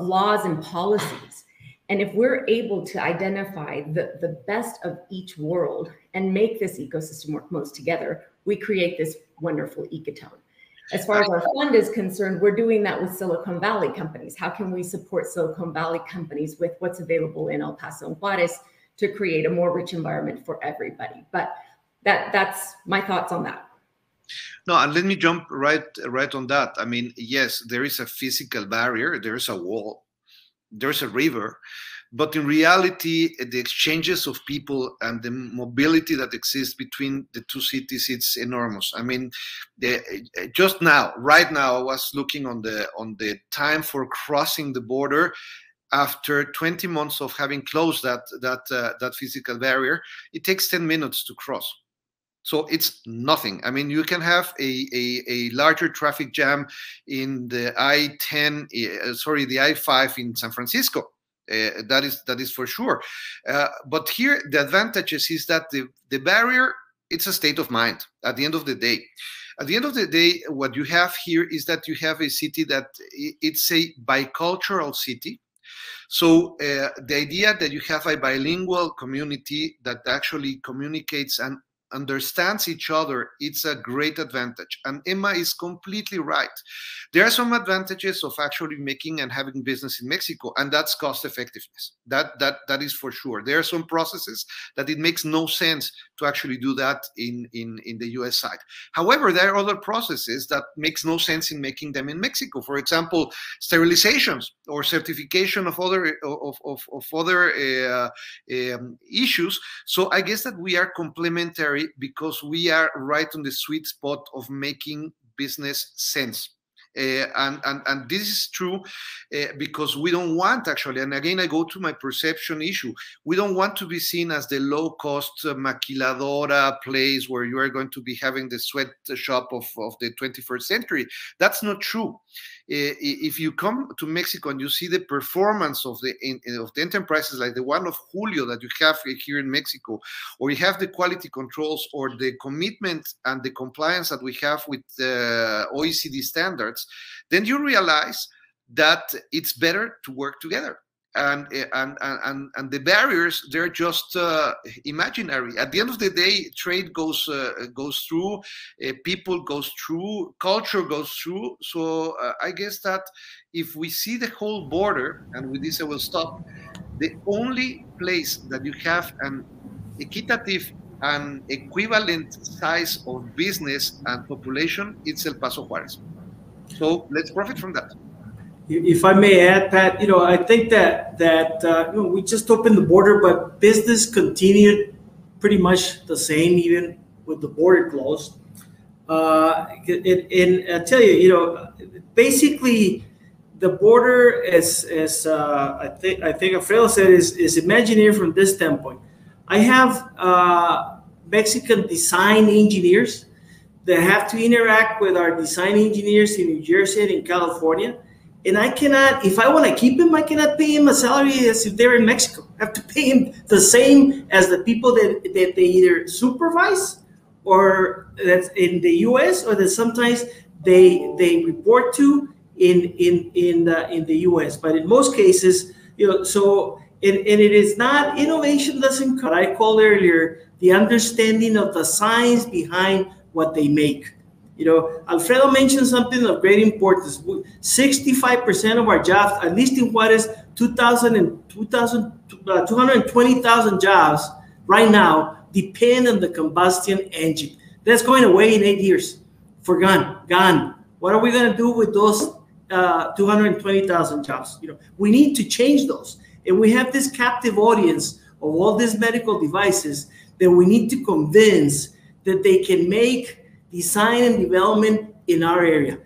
laws and policies. And if we're able to identify the best of each world and make this ecosystem work most together, we create this wonderful ecotone. As far as our fund is concerned, we're doing that with Silicon Valley companies. How can we support Silicon Valley companies with what's available in El Paso and Juarez to create a more rich environment for everybody? But that's my thoughts on that. No, and let me jump right on that. I mean, yes, there is a physical barrier, there is a wall, there's a river, but in reality, the exchanges of people and the mobility that exists between the two cities, it's enormous. I mean, right now, I was looking on the time for crossing the border. After 20 months of having closed that physical barrier, it takes 10 minutes to cross. So it's nothing. I mean, you can have a larger traffic jam in the I-5 in San Francisco. That is for sure. But here, the advantages is that the barrier, it's a state of mind at the end of the day. At the end of the day, what you have here is that you have a city that it's a bicultural city. So the idea that you have a bilingual community that actually communicates and understands each other, it's a great advantage. And Emma is completely right. There are some advantages of actually making and having business in Mexico, and that's cost effectiveness. That is for sure. There are some processes that it makes no sense to actually do that in the US side. However, there are other processes that makes no sense in making them in Mexico. For example, sterilizations or certification of other issues. So I guess that we are complementary, because we are right on the sweet spot of making business sense. And this is true because we don't want, actually, and again, I go to my perception issue. We don't want to be seen as the low-cost maquiladora place where you are going to be having the sweat shop of the 21st century. That's not true. If you come to Mexico and you see the performance of the enterprises like the one of Julio that you have here in Mexico, or you have the quality controls or the commitment and the compliance that we have with the OECD standards, then you realize that it's better to work together. And the barriers, they're just imaginary. At the end of the day, trade goes through, people goes through, culture goes through. So I guess that if we see the whole border, and with this I will stop, the only place that you have an equitative and equivalent size of business and population, it's El Paso Juarez. So let's profit from that. If I may add, Pat, I think that we just opened the border, but business continued pretty much the same, even with the border closed. And I tell you, basically, the border is, I think Alfredo said, is imaginary from this standpoint. I have Mexican design engineers that have to interact with our design engineers in New Jersey and in California. And I cannot, if I want to keep him, I cannot pay him a salary as if they're in Mexico. I have to pay him the same as the people that they either supervise or that's in the U.S. or that sometimes they report to in the U.S. But in most cases, you know, so and it is not, innovation doesn't, what I called earlier, the understanding of the science behind what they make. You know, Alfredo mentioned something of great importance. 65% of our jobs, at least in Juarez, 220,000 jobs right now depend on the combustion engine. That's going away in 8 years. Gone. What are we going to do with those 220,000 jobs? You know, we need to change those. And we have this captive audience of all these medical devices that we need to convince that they can make design and development in our area.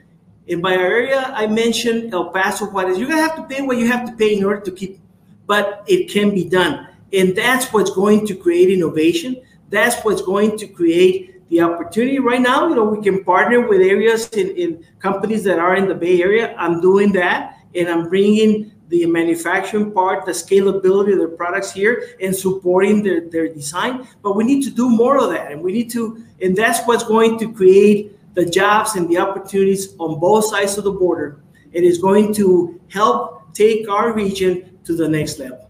And by our area, I mentioned El Paso Juarez. You're going to have to pay what you have to pay in order to keep, but it can be done. And that's what's going to create innovation. That's what's going to create the opportunity. Right now, you know, we can partner with areas in companies that are in the Bay Area. I'm doing that, and I'm bringing the manufacturing part, the scalability of their products here, and supporting their design. But we need to do more of that, and we need to, and that's what's going to create the jobs and the opportunities on both sides of the border. It is going to help take our region to the next level.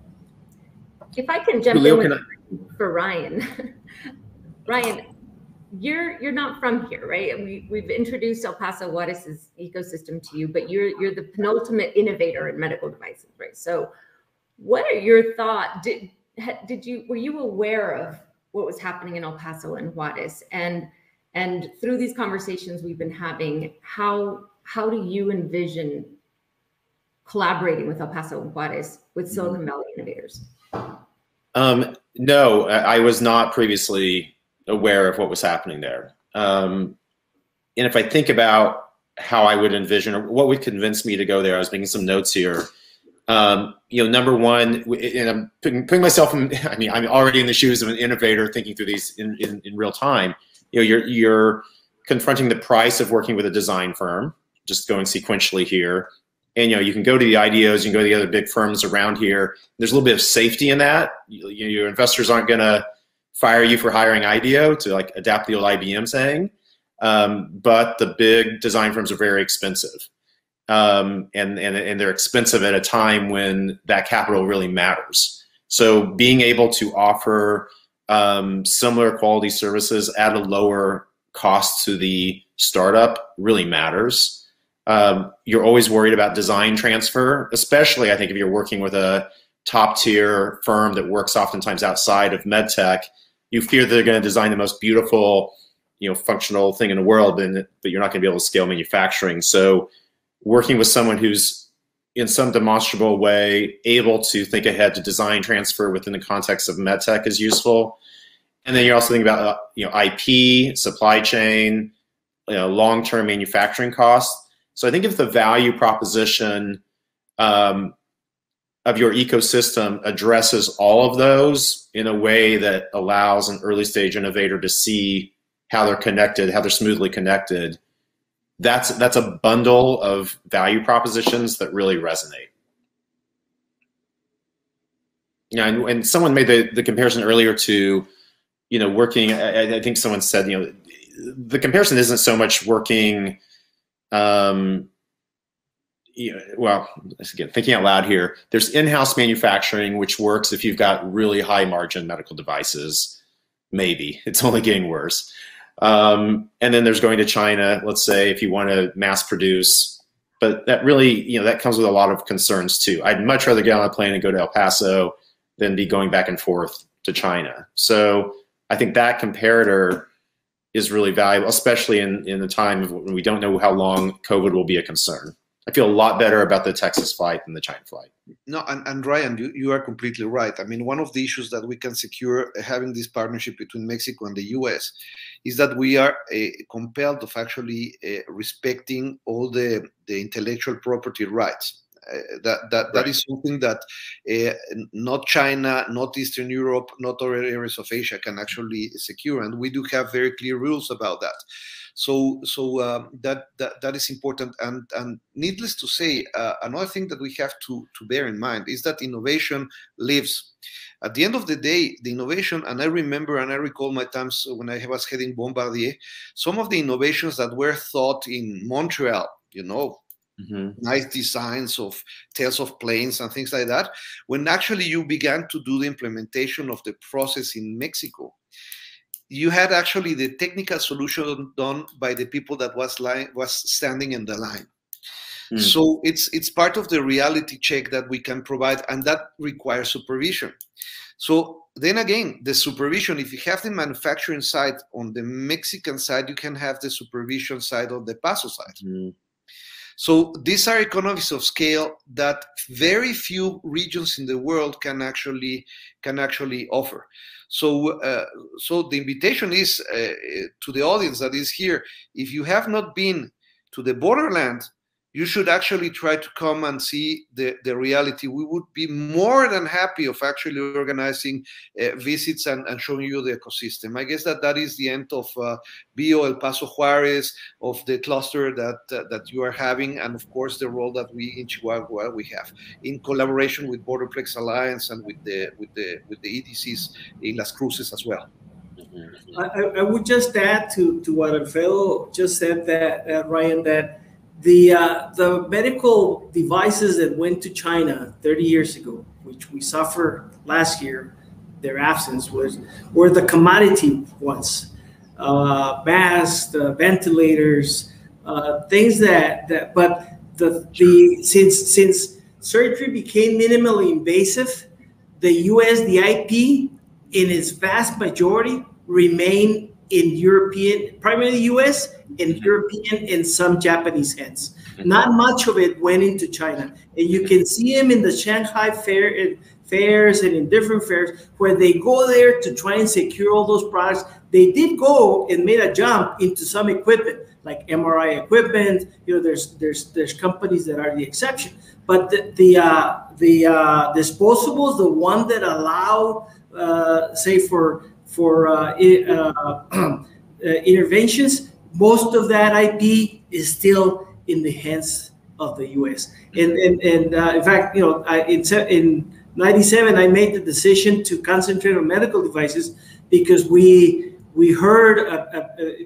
If I can jump for Ryan. Ryan, you're not from here, right? And we've introduced El Paso Juarez's ecosystem to you, but you're the penultimate innovator in medical devices, right? So what are your thoughts? Were you aware of what was happening in El Paso and Juarez? And through these conversations we've been having, how do you envision collaborating with El Paso and Juarez with Silicon Valley innovators? No, I was not previously aware of what was happening there. And if I think about how I would envision or what would convince me to go there, I was making some notes here. You know, number one, and I'm putting myself in, I mean, I'm already in the shoes of an innovator thinking through these in real time. You know, you're confronting the price of working with a design firm, just going sequentially here. And, you know, you can go to the IDOs, you can go to the other big firms around here. There's a little bit of safety in that. Your investors aren't going to fire you for hiring IDEO to like adapt the old IBM saying, but the big design firms are very expensive, and they're expensive at a time when that capital really matters. So being able to offer similar quality services at a lower cost to the startup really matters. You're always worried about design transfer, especially I think if you're working with a top tier firm that works oftentimes outside of MedTech. You fear they're going to design the most beautiful, you know, functional thing in the world, but you're not going to be able to scale manufacturing. So working with someone who's in some demonstrable way able to think ahead to design transfer within the context of MedTech is useful. And then you're also thinking about, you know, IP, supply chain, you know, long-term manufacturing costs. So I think if the value proposition of your ecosystem addresses all of those in a way that allows an early stage innovator to see how they're connected, how they're smoothly connected, that's a bundle of value propositions that really resonate. You know, and someone made the comparison earlier to, you know, working, I think someone said, you know, the comparison isn't so much working, well, again, thinking out loud here, there's in-house manufacturing, which works if you've got really high margin medical devices. Maybe it's only getting worse. And then there's going to China, let's say, if you want to mass produce, but that really, you know, that comes with a lot of concerns too. I'd much rather get on a plane and go to El Paso than be going back and forth to China. So I think that comparator is really valuable, especially in the time of when we don't know how long COVID will be a concern. I feel a lot better about the Texas flight than the China flight. No, and Ryan, you are completely right. I mean, one of the issues that we can secure having this partnership between Mexico and the U.S. is that we are compelled of actually respecting all the intellectual property rights. That is something that not China, not Eastern Europe, not other areas of Asia can actually secure, and we do have very clear rules about that. So that is important, and needless to say, another thing that we have to bear in mind is that innovation lives. At the end of the day, the innovation, and I remember and I recall my times when I was heading Bombardier, some of the innovations that were thought in Montreal, you know, mm-hmm. nice designs of tails of planes and things like that, when actually you began to do the implementation of the process in Mexico, you had actually the technical solution done by the people that was standing in the line. Mm-hmm. So it's part of the reality check that we can provide, and that requires supervision. So then again, the supervision, if you have the manufacturing side on the Mexican side, you can have the supervision side on the Paso side. Mm-hmm. So these are economies of scale that very few regions in the world can actually offer. So the invitation is to the audience that is here: if you have not been to the borderland, you should actually try to come and see the reality. We would be more than happy of actually organizing visits and showing you the ecosystem. I guess that is the end of Bio El Paso Juarez, of the cluster that you are having, and of course the role that we in Chihuahua we have in collaboration with Borderplex Alliance and with the EDCs in Las Cruces as well. I would just add to what Alfredo just said, that Ryan, that the medical devices that went to China 30 years ago, which we suffered last year, their absence were the commodity ones, masks, ventilators, things that. But since surgery became minimally invasive, the U.S. the IP in its vast majority remained in European, primarily U.S. in European and some Japanese hands. Not much of it went into China. And you can see them in the Shanghai fairs and in different fairs where they go there to try and secure all those products. They did go and made a jump into some equipment, like MRI equipment. You know, there's companies that are the exception. But the disposables, the one that allowed, say for interventions, most of that IP is still in the hands of the U.S. And in fact, you know, in '97 I made the decision to concentrate on medical devices because we heard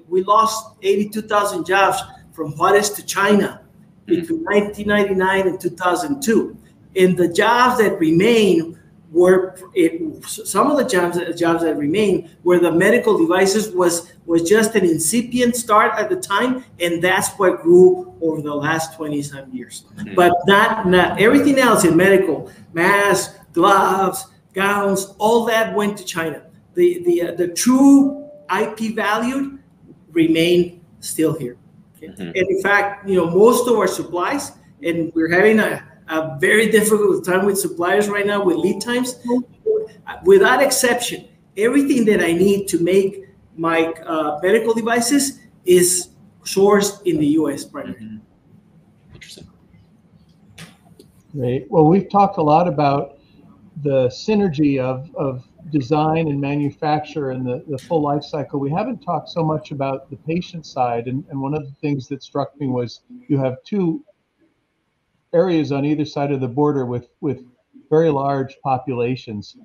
we lost 82,000 jobs from Juarez to China between 1999 and 2002, and the jobs that remain were the medical devices was just an incipient start at the time, and that's what grew over the last 20-some years. Mm-hmm. But not everything else in medical, masks, gloves, gowns, all that went to China. The true IP value remained still here. Okay? Mm-hmm. And in fact, you know, most of our supplies, and we're having a very difficult time with suppliers right now with lead times. Without exception, everything that I need to make my medical devices is sourced in the U.S. primarily. Mm-hmm. Interesting. Great. Well, we've talked a lot about the synergy of design and manufacture and the full life cycle. We haven't talked so much about the patient side, and one of the things that struck me was you have two areas on either side of the border with very large populations.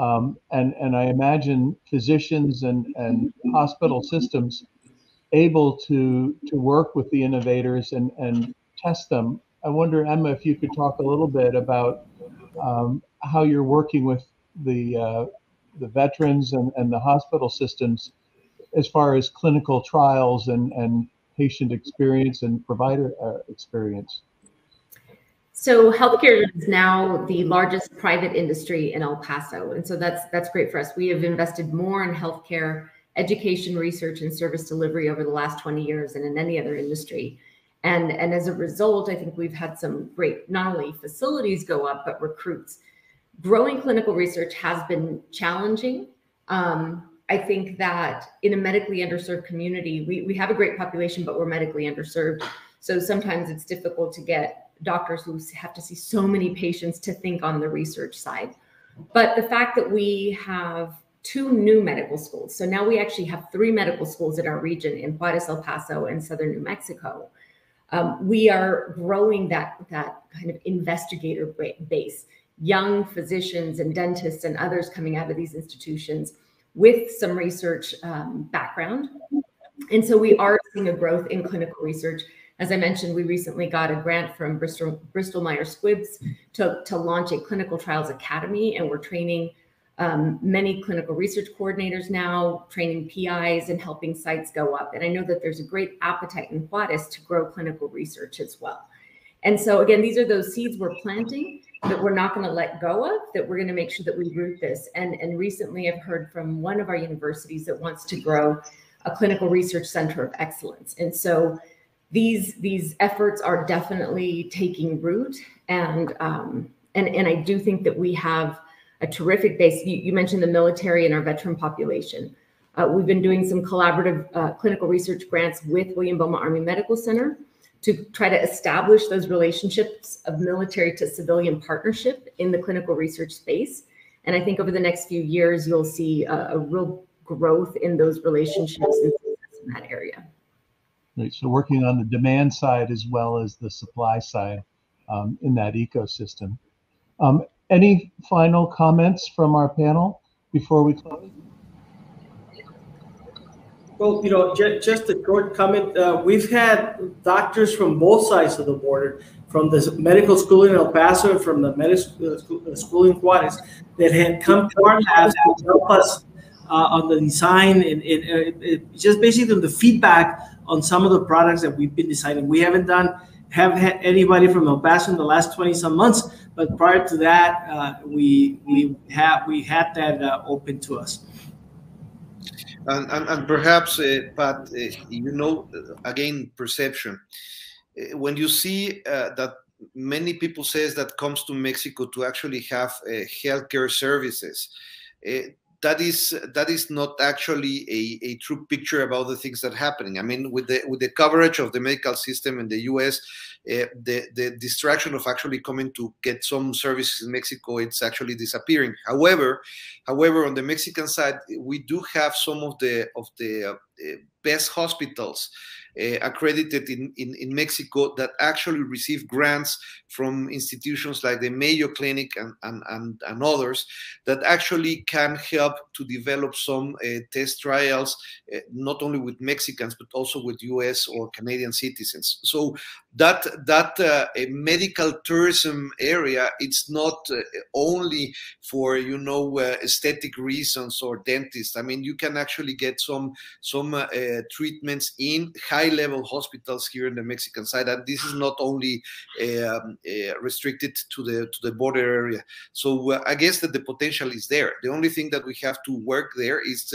And I imagine physicians and hospital systems able to work with the innovators and test them. I wonder, Emma, if you could talk a little bit about how you're working with the veterans and the hospital systems as far as clinical trials and patient experience and provider experience. So healthcare is now the largest private industry in El Paso, and so that's great for us. We have invested more in healthcare education, research, and service delivery over the last 20 years than in any other industry. And as a result, I think we've had some great, not only facilities go up, but recruits. Growing clinical research has been challenging. I think that in a medically underserved community, we have a great population, but we're medically underserved. So sometimes it's difficult to get doctors who have to see so many patients to think on the research side. But the fact that we have 2 new medical schools, so now we actually have 3 medical schools in our region, in Juarez, El Paso, and southern New Mexico. We are growing that kind of investigator base, young physicians and dentists and others coming out of these institutions with some research background. And so we are seeing a growth in clinical research. As I mentioned, we recently got a grant from Bristol-Myers Squibb's to launch a clinical trials academy, and we're training many clinical research coordinators now, training PIs and helping sites go up. And I know that there's a great appetite in Juarez to grow clinical research as well. And so again, these are those seeds we're planting that we're not going to let go of, that we're going to make sure that we root this. And recently I've heard from one of our universities that wants to grow a clinical research center of excellence. And so these efforts are definitely taking root, and I do think that we have a terrific base. You mentioned the military and our veteran population. We've been doing some collaborative clinical research grants with William Beaumont Army Medical Center to try to establish those relationships of military to civilian partnership in the clinical research space. And I think over the next few years, you'll see a real growth in those relationships and success in that area. Right. So working on the demand side as well as the supply side in that ecosystem. Any final comments from our panel before we close? Well, you know, just a short comment. We've had doctors from both sides of the border, from the medical school in El Paso and from the medical school in Juarez, that had come to our labs to help us on the design and just basically the feedback on some of the products that we've been designing. We haven't had anybody from El Paso in the last 20-some months, but prior to that, we had that open to us. And perhaps, Pat, you know, again, perception. When you see that many people says that comes to Mexico to actually have healthcare services, that is not actually a true picture about the things that are happening. I mean, with the coverage of the medical system in the U.S., the distraction of actually coming to get some services in Mexico, it's actually disappearing. However, on the Mexican side, we do have some of the best hospitals accredited in Mexico that actually receive grants from institutions like the Mayo Clinic and others that actually can help to develop some test trials, not only with Mexicans, but also with US or Canadian citizens. So that a medical tourism area, it's not only for, you know, aesthetic reasons or dentists. I mean, you can actually get some treatments in high-level hospitals here in the Mexican side, and this is not only restricted to the border area. So I guess that the potential is there. The only thing that we have to work there is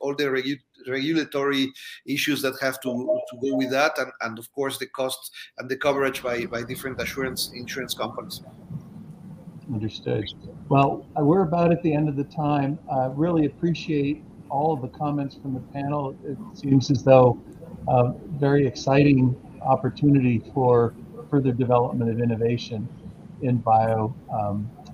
all the regulatory issues that have to go with that, and of course the cost and the coverage by different insurance companies. Understood. Well, we're about at the end of the time. I really appreciate all of the comments from the panel. It seems as though a very exciting opportunity for further development of innovation in Bio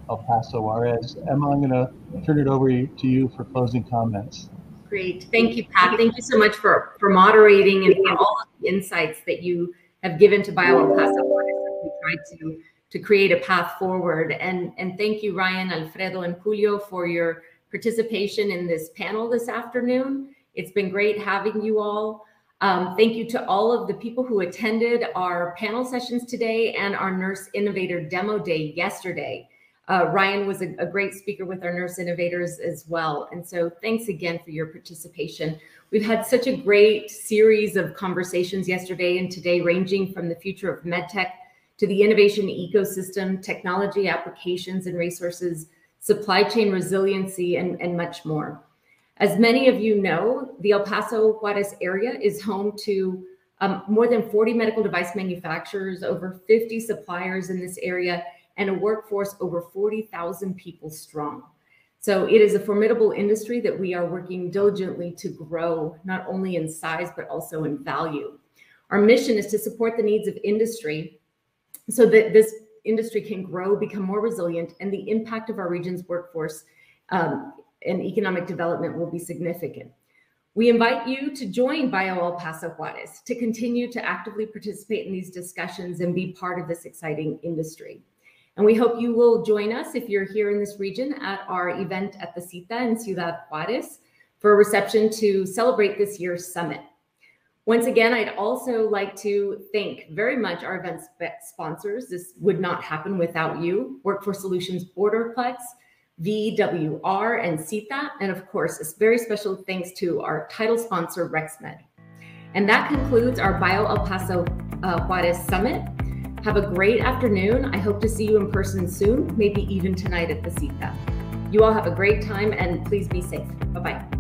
El Paso Juarez. Emma, I'm going to turn it over to you for closing comments. Great. Thank you, Pat. Thank you so much for moderating and for all of the insights that you have given to Bio El Paso Juarez as we tried to create a path forward. And thank you, Ryan, Alfredo, and Julio, for your participation in this panel this afternoon. It's been great having you all. Thank you to all of the people who attended our panel sessions today and our Nurse Innovator Demo Day yesterday. Ryan was a great speaker with our Nurse Innovators as well. And so thanks again for your participation. We've had such a great series of conversations yesterday and today, ranging from the future of MedTech to the innovation ecosystem, technology applications and resources, supply chain resiliency, and much more. As many of you know, the El Paso Juarez area is home to more than 40 medical device manufacturers, over 50 suppliers in this area, and a workforce over 40,000 people strong. So it is a formidable industry that we are working diligently to grow, not only in size, but also in value. Our mission is to support the needs of industry so that this industry can grow, become more resilient, and the impact of our region's workforce and economic development will be significant. We invite you to join Bio El Paso Juarez to continue to actively participate in these discussions and be part of this exciting industry. And we hope you will join us if you're here in this region at our event at the CITA in Ciudad Juarez for a reception to celebrate this year's summit. Once again, I'd also like to thank very much our event sponsors. This would not happen without you. Workforce Solutions Borderplex, VWR, and CITA, and of course, a very special thanks to our title sponsor, RexMed. And that concludes our Bio El Paso Juarez Summit. Have a great afternoon. I hope to see you in person soon, maybe even tonight at the CITA. You all have a great time and please be safe. Bye-bye.